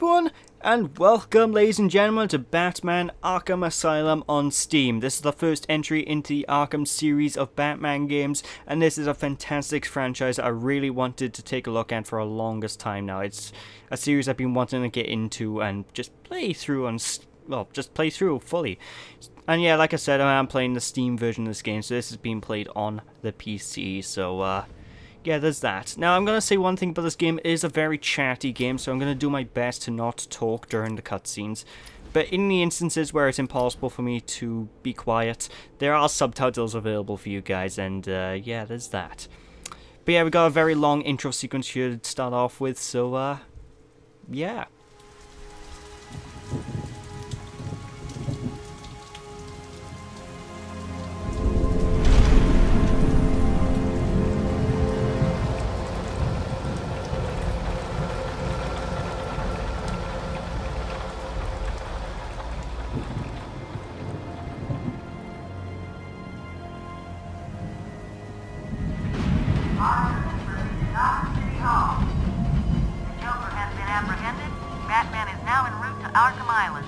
everyone, and welcome ladies and gentlemen to Batman Arkham Asylum on Steam. This is the first entry into the Arkham series of Batman games, and this is a fantastic franchise I really wanted to take a look at for the longest time now. It's a series I've been wanting to get into and just play through on, well, just play through fully. And yeah, like I said, I am playing the Steam version of this game, so this is being played on the PC, so yeah, there's that. Now, I'm going to say one thing about this game. It is a very chatty game, so I'm going to do my best to not talk during the cutscenes. But in the instances where it's impossible for me to be quiet, there are subtitles available for you guys, and yeah, there's that. But yeah, we got a very long intro sequence here to start off with, so yeah. Arkham Island.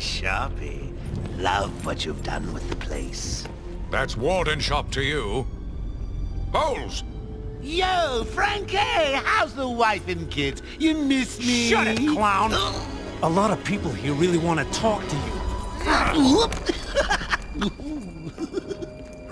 Sharpie, love what you've done with the place. That's Warden Shop to you. Bowles! Yo, Frankie! How's the wife and kids? You miss me? Shut it, clown! A lot of people here really want to talk to you.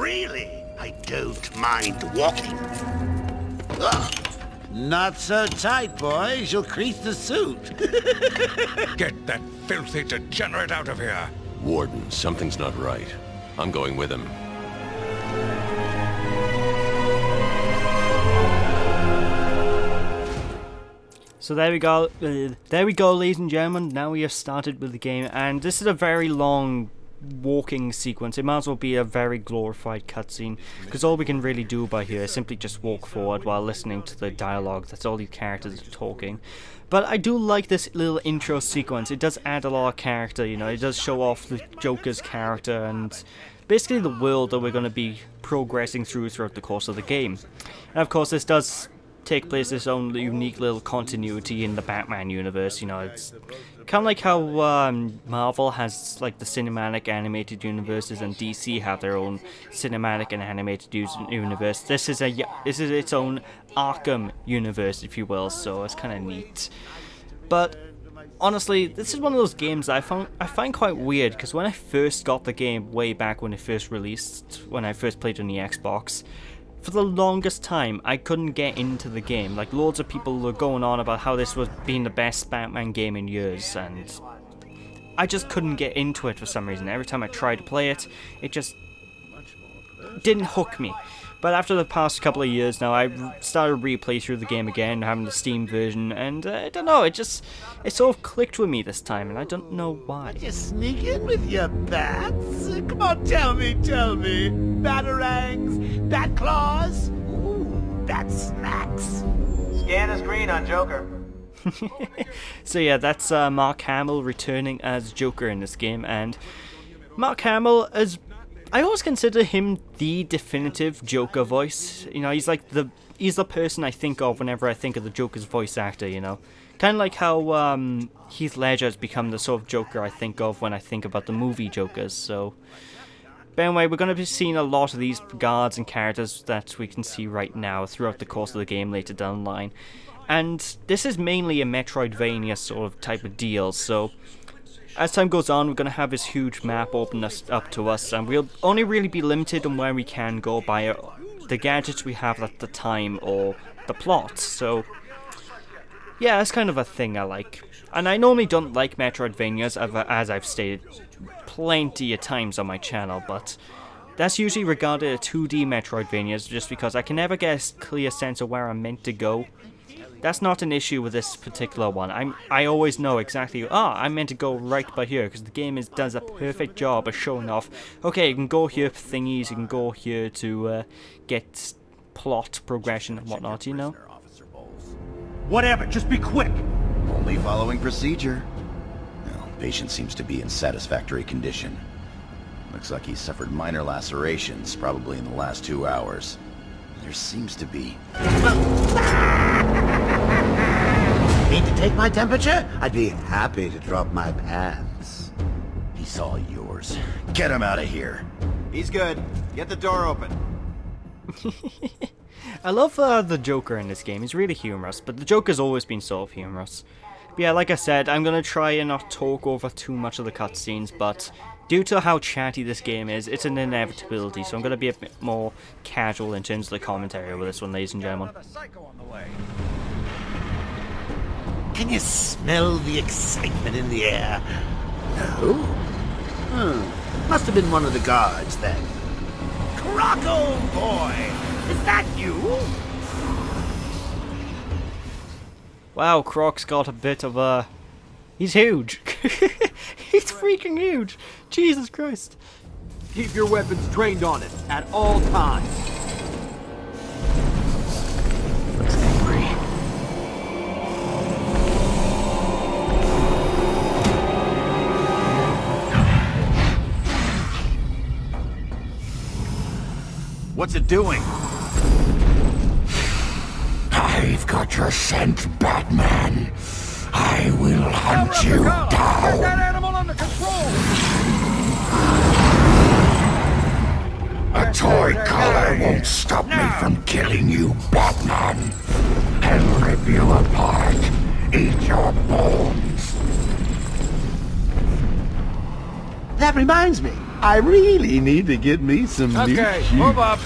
Really? I don't mind walking. Not so tight, boys. You'll crease the suit. Get that filthy degenerate out of here. Warden, something's not right. I'm going with him. So there we go. Ladies and gentlemen. Now we have started with the game, and this is a very long walking sequence. It might as well be a very glorified cutscene, because all we can really do by here is simply just walk forward while listening to the dialogue. That's all these characters are talking. But I do like this little intro sequence. It does add a lot of character, you know. It does show off the Joker's character and basically the world that we're going to be progressing throughout the course of the game. And of course this does take place its own unique little continuity in the Batman universe, you know. It's kind of like how Marvel has like the cinematic animated universes and DC have their own cinematic and animated universe. This is its own Arkham universe, if you will, so it's kind of neat. But honestly, this is one of those games that I find quite weird, because when I first got the game way back when it first released, when I first played on the Xbox, for the longest time, I couldn't get into the game. Like, loads of people were going on about how this was being the best Batman game in years, and I just couldn't get into it for some reason. Every time I tried to play it, it just didn't hook me. But after the past couple of years now, I started to replay through the game again, having the Steam version, and I don't know, it sort of clicked with me this time, and I don't know why. Did you sneak in with your bats? Come on, tell me. Batarangs, bat claws, ooh, bat smacks. Scan the screen on Joker. So yeah, that's Mark Hamill returning as Joker in this game, and Mark Hamill is, I always consider him the definitive Joker voice. You know, he's like the he's the person I think of whenever I think of the Joker's voice actor, you know. Kind of like how Heath Ledger has become the sort of Joker I think of when I think about the movie Jokers, so... But anyway, we're going to be seeing a lot of these guards and characters that we can see right now throughout the course of the game later down the line. And this is mainly a Metroidvania sort of type of deal, so... As time goes on, we're going to have this huge map open up to us, and we'll only really be limited on where we can go by the gadgets we have at the time or the plot, so... Yeah, that's kind of a thing I like. And I normally don't like Metroidvanias, as I've stated plenty of times on my channel, but that's usually regarded as 2D Metroidvanias just because I can never get a clear sense of where I'm meant to go. That's not an issue with this particular one. I always know exactly, I'm meant to go right by here, because the game does a perfect job of showing off, okay, you can go here for thingies, you can go here to get plot progression and whatnot, you know? Whatever, just be quick! Only following procedure. Well, patient seems to be in satisfactory condition. Looks like he suffered minor lacerations, probably in the last 2 hours. There seems to be... Need to take my temperature? I'd be happy to drop my pants. He's all yours. Get him out of here. He's good. Get the door open. I love the Joker in this game. He's really humorous, but the Joker's always been sort of humorous. But yeah, like I said, I'm going to try and not talk over too much of the cutscenes, but due to how chatty this game is, it's an inevitability, so I'm going to be a bit more casual in terms of the commentary over this one, ladies and gentlemen. Can you smell the excitement in the air? No? Hmm. Must have been one of the guards, then. Croco boy! Is that you? Wow, Croc's got a bit of a... He's huge! He's freaking huge! Jesus Christ! Keep your weapons trained on it at all times. Looks angry. What's it doing? I've got your scent, Batman. I will hunt you down. Get that animal under control. A toy collar won't stop me from killing you, Batman. I'll rip you apart. Eat your bones. That reminds me. I really need to get me some new shoes. Okay, move up.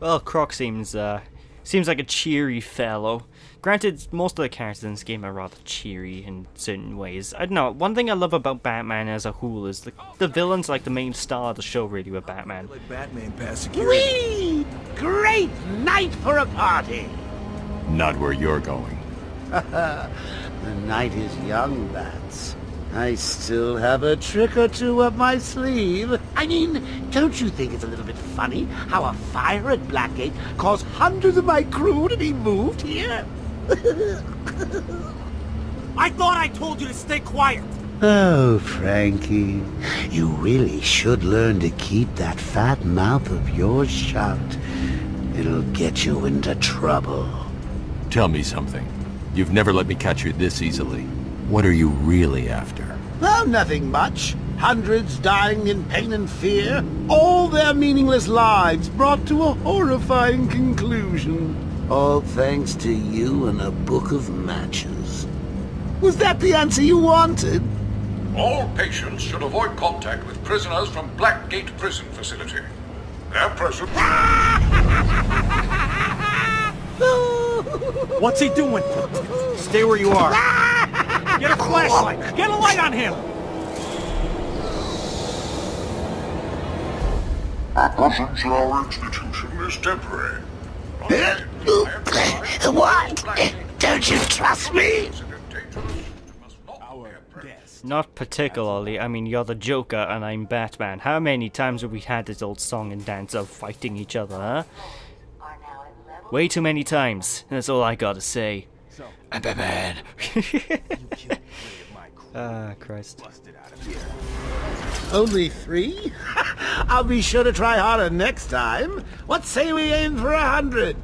Well, Croc seems like a cheery fellow. Granted, most of the characters in this game are rather cheery in certain ways. I don't know, one thing I love about Batman as a whole is the villain's like the main star of the show really with Batman. Whee! Great night for a party! Not where you're going. The night is young, Bats. I still have a trick or two up my sleeve. I mean, don't you think it's a little bit funny how a fire at Blackgate caused hundreds of my crew to be moved here? I thought I told you to stay quiet. Oh, Frankie, you really should learn to keep that fat mouth of yours shut. It'll get you into trouble. Tell me something. You've never let me catch you this easily. What are you really after? Well, nothing much. Hundreds dying in pain and fear. All their meaningless lives brought to a horrifying conclusion. All thanks to you and a book of matches. Was that the answer you wanted? All patients should avoid contact with prisoners from Blackgate Prison facility. Their presence... What's he doing? Stay where you are. Get a flashlight! Get a light on him! Our presence in our institution is temporary. What? Don't you trust me? Not particularly. I mean, you're the Joker and I'm Batman. How many times have we had this old song and dance of fighting each other, huh? Way too many times. That's all I gotta say. I'm Batman. Ah, Christ. Only three? I'll be sure to try harder next time. What say we aim for 100?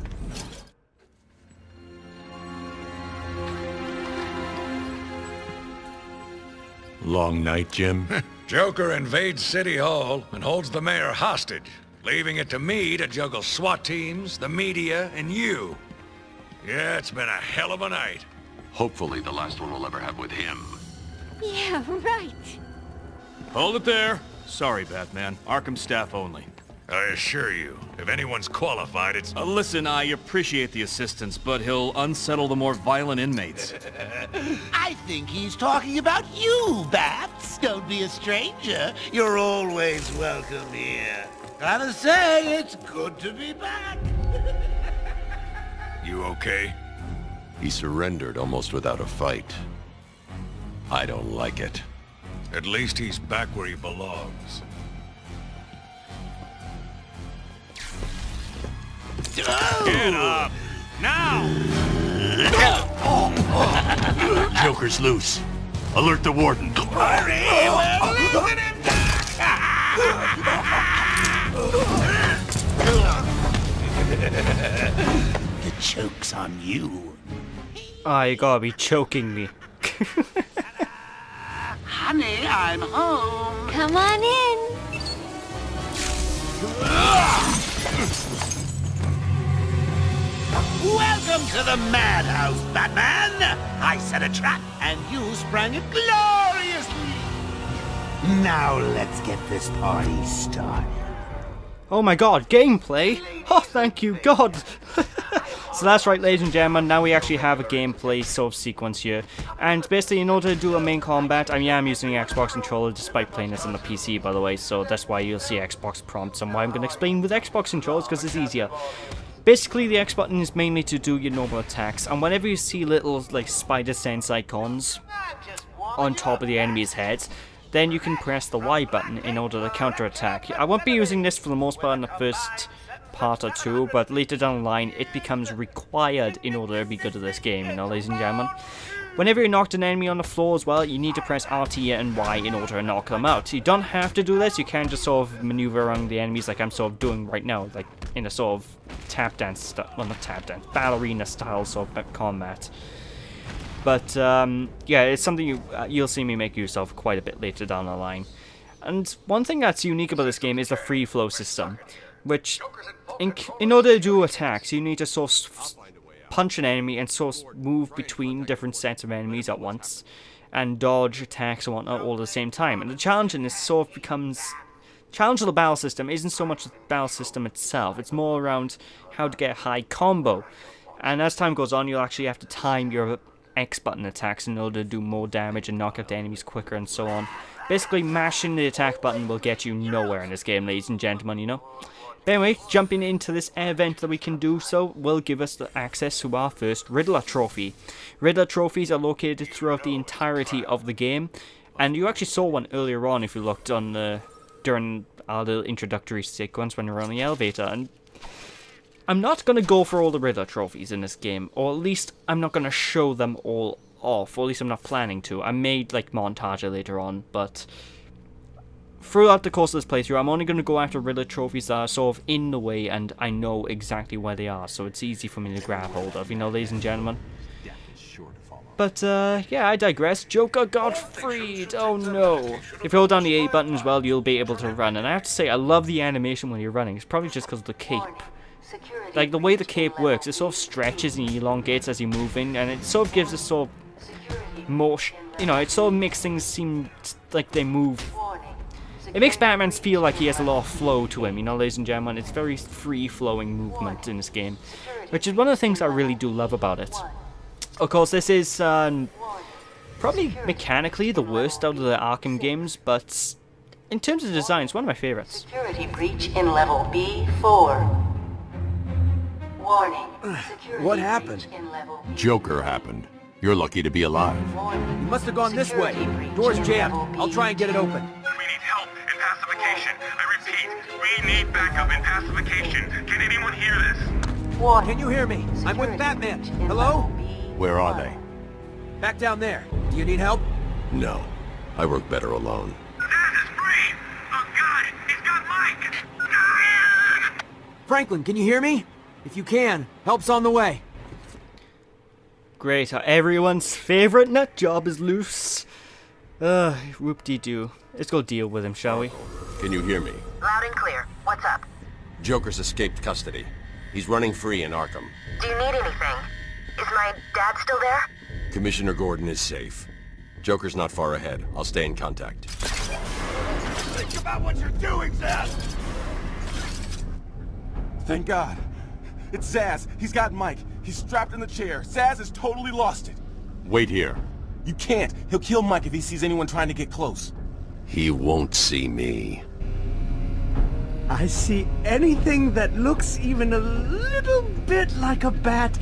Long night, Jim. Joker invades City Hall and holds the mayor hostage, leaving it to me to juggle SWAT teams, the media, and you. Yeah, it's been a hell of a night. Hopefully the last one we'll ever have with him. Yeah, right. Hold it there. Sorry, Batman. Arkham staff only. I assure you, if anyone's qualified, it's... listen, I appreciate the assistance, but he'll unsettle the more violent inmates. I think he's talking about you, Bats. Don't be a stranger. You're always welcome here. Gotta say, it's good to be back. You okay? He surrendered almost without a fight. I don't like it. At least he's back where he belongs. Oh! Get up! Now! Joker's loose. Alert the warden. Hurry! We'll listen him back! The joke's on you. Ah, you gotta be choking me. Honey, I'm home. Come on in. Welcome to the madhouse, Batman. I set a trap and you sprang it gloriously. Now let's get this party started. Oh my god, gameplay? Oh, thank you, God. So that's right, ladies and gentlemen, now we actually have a gameplay sort of sequence here. And basically, in order to do a main combat, I'm using the Xbox controller despite playing this on the PC, by the way, so that's why you'll see Xbox prompts and why I'm going to explain with Xbox controllers, because it's easier. Basically, the X button is mainly to do your normal attacks, and whenever you see little, like, spider sense icons on top of the enemy's heads, then you can press the Y button in order to counterattack. I won't be using this for the most part in the first part or two, but later down the line it becomes required in order to be good at this game, you know, ladies and gentlemen. Whenever you knocked an enemy on the floor as well, you need to press RT and Y in order to knock them out. You don't have to do this, you can just sort of maneuver around the enemies like I'm sort of doing right now, like in a sort of tap dance stuff, well not tap dance, ballerina style sort of combat. But yeah, it's something you'll see me make use of quite a bit later down the line. And one thing that's unique about this game is the free flow system, which in order to do attacks, you need to sort of punch an enemy and sort of move between different sets of enemies at once and dodge attacks and whatnot all at the same time. And the challenge in this sort of becomes... challenge of the battle system isn't so much the battle system itself, it's more around how to get a high combo. And as time goes on, you'll actually have to time your X button attacks in order to do more damage and knock out the enemies quicker and so on. Basically, mashing the attack button will get you nowhere in this game, ladies and gentlemen, you know? But anyway, jumping into this event that we can do so will give us the access to our first Riddler trophy. Riddler trophies are located throughout the entirety of the game, and you actually saw one earlier on if you looked on the during our little introductory sequence when we were on the elevator. And I'm not going to go for all the Riddler trophies in this game, or at least I'm not going to show them all off, or at least I'm not planning to. I made like montage later on, but throughout the course of this playthrough, I'm only going to go after Riddler trophies that are sort of in the way and I know exactly where they are, so it's easy for me to grab hold of, you know, ladies and gentlemen. But, yeah, I digress. Joker got freed! Oh no! If you hold down the A button as well, you'll be able to run, and I have to say, I love the animation when you're running. It's probably just because of the cape. Like, the way the cape works, it sort of stretches and elongates as you're moving, and it sort of gives us sort of more, you know, it sort of makes things seem like they move. It makes Batman feel like he has a lot of flow to him, you know, ladies and gentlemen. It's very free-flowing movement in this game, which is one of the things I really do love about it. Of course, this is probably mechanically the worst out of the Arkham games, but in terms of design, it's one of my favorites. Security breach in level B4. Warning. What happened? Joker happened. You're lucky to be alive. You must have gone this way. Door's jammed. I'll try and get it open. I repeat, we need backup and pacification. Can anyone hear this? What? Can you hear me? I'm with Batman. Hello? Where are they? Back down there. Do you need help? No. I work better alone. That is brave! Franklin, can you hear me? If you can, help's on the way. Great, everyone's favorite nut job is loose. Whoop-de-doo. Let's go deal with him, shall we? Can you hear me? Loud and clear. What's up? Joker's escaped custody. He's running free in Arkham. Do you need anything? Is my dad still there? Commissioner Gordon is safe. Joker's not far ahead. I'll stay in contact. Think about what you're doing, Zaz! Thank God. It's Zaz. He's got Mike. He's strapped in the chair. Zaz has totally lost it. Wait here. You can't. He'll kill Mike if he sees anyone trying to get close. He won't see me. I see anything that looks even a little bit like a bat,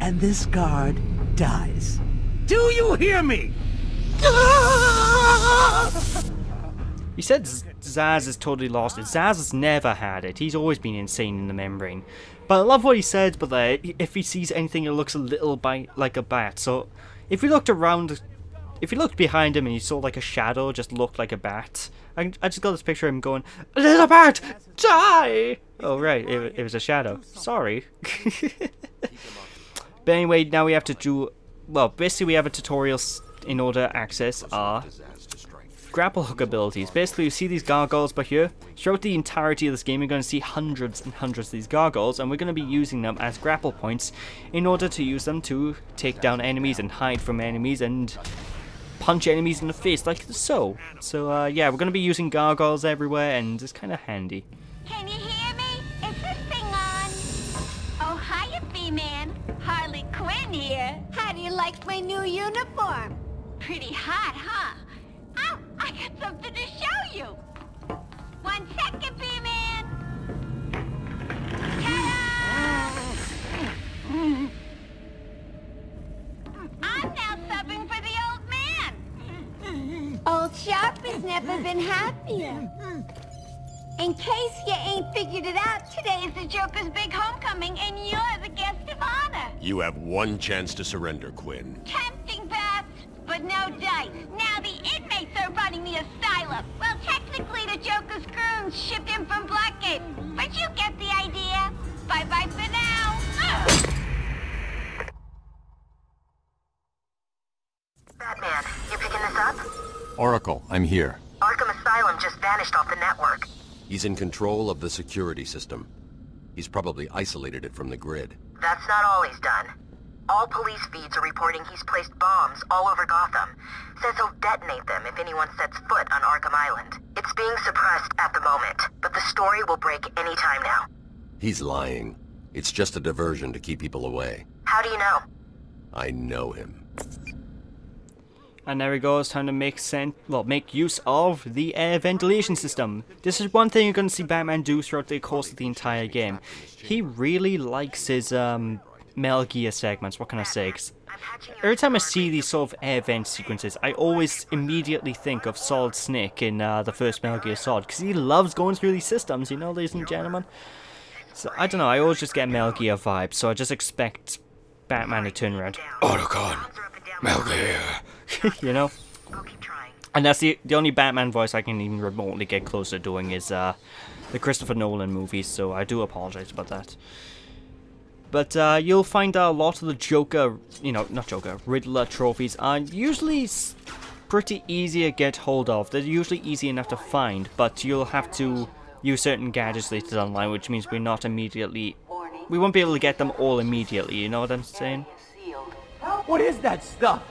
and this guard dies. Do you hear me? He said Zaz is totally lost it. Zaz has never had it. He's always been insane in the membrane. But I love what he said, but if he sees anything that looks a little bit like a bat. So if he looked around, if he looked behind him and he saw like a shadow just looked like a bat, I just got this picture of him going, "Little bat, die!" Oh right, it was a shadow. Sorry. But anyway, now we have to do, well, basically we have a tutorial in order to access our grapple hook abilities. Basically, you see these gargoyles by here. Throughout the entirety of this game, you're going to see hundreds and hundreds of these gargoyles, and we're going to be using them as grapple points in order to use them to take down enemies and hide from enemies and punch enemies in the face, like so. So, yeah, we're going to be using gargoyles everywhere, and it's kind of handy. Can you hear me? Is this thing on? Oh, hiya, B-Man. Harley Quinn here. How do you like my new uniform? Pretty hot, huh? Oh, I got something to show you. 1 second, B-Man. Ta-da! I'm now subbing for the old man. Old Sharp has never been happier. In case you ain't figured it out, today is the Joker's big homecoming, and you're the guest of honor. You have one chance to surrender, Quinn. Tempting, Bats, but no dice. Now the inmates are running the asylum. Well, technically the Joker's goons shipped him from Blackgate, but you get the idea. Bye-bye for now. Batman, you picking this up? Oracle, I'm here. Arkham Asylum just vanished off the network. He's in control of the security system. He's probably isolated it from the grid. That's not all he's done. All police feeds are reporting he's placed bombs all over Gotham. Says he'll detonate them if anyone sets foot on Arkham Island. It's being suppressed at the moment, but the story will break any time now. He's lying. It's just a diversion to keep people away. How do you know? I know him. And there we go, it's time to make use of the air ventilation system. This is one thing you're going to see Batman do throughout the course of the entire game. He really likes his Metal Gear segments, what can I say? Every time I see these sort of air vent sequences, I always immediately think of Solid Snake in the first Metal Gear Solid, because he loves going through these systems, you know, ladies and gentlemen. So, I don't know, I always just get Metal Gear vibes, so I just expect Batman to turn around. Otacon! Metal Gear! You know? And that's the only Batman voice I can even remotely get close to doing is the Christopher Nolan movies, so I do apologize about that. But you'll find out a lot of the Joker, you know, not Joker, Riddler trophies are usually pretty easy to get hold of. They're usually easy enough to find, but you'll have to use certain gadgets later online, which means we won't be able to get them all immediately, you know what I'm saying? What is that stuff?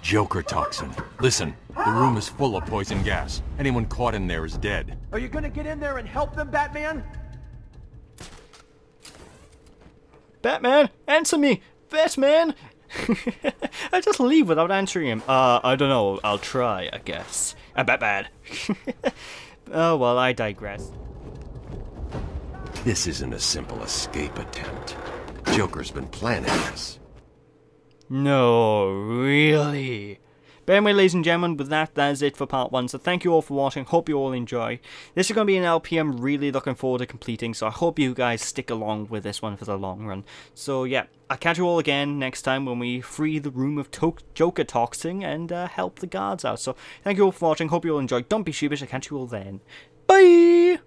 Joker toxin. Listen, the room is full of poison gas. Anyone caught in there is dead. Are you gonna get in there and help them, Batman? Batman, answer me! Batman! I just leave without answering him. I don't know. I'll try, I guess. I'm Batman. Oh, well, I digress. This isn't a simple escape attempt. Joker's been planning this. No, really? But anyway, ladies and gentlemen, with that is it for part 1. So thank you all for watching. Hope you all enjoy. This is going to be an LP I'm really looking forward to completing. So I hope you guys stick along with this one for the long run. So yeah, I'll catch you all again next time when we free the room of Joker toxin and help the guards out. So thank you all for watching. Hope you all enjoy. Don't be sheepish. I'll catch you all then. Bye!